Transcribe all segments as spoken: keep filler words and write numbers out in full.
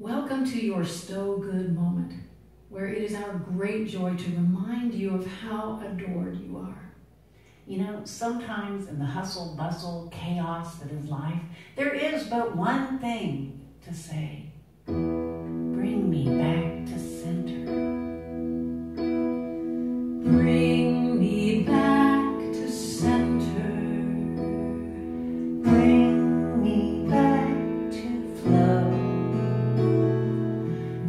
Welcome to your StoweGood moment, where it is our great joy to remind you of how adored you are. You know, sometimes in the hustle, bustle, chaos that is life, there is but one thing to say. Bring me back to center. Bring me back to center. Bring me back to flow.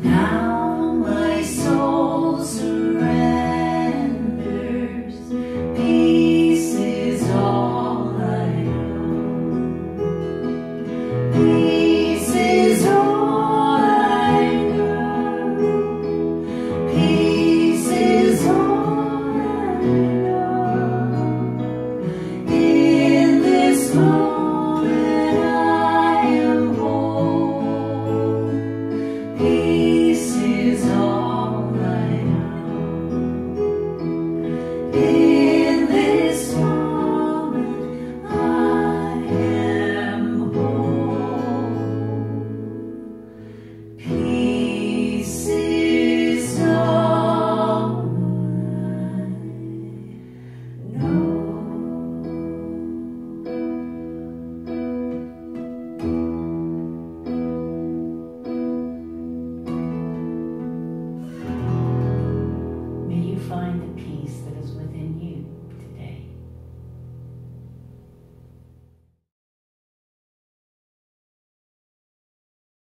Now my soul surrenders. Peace is all I know. Peace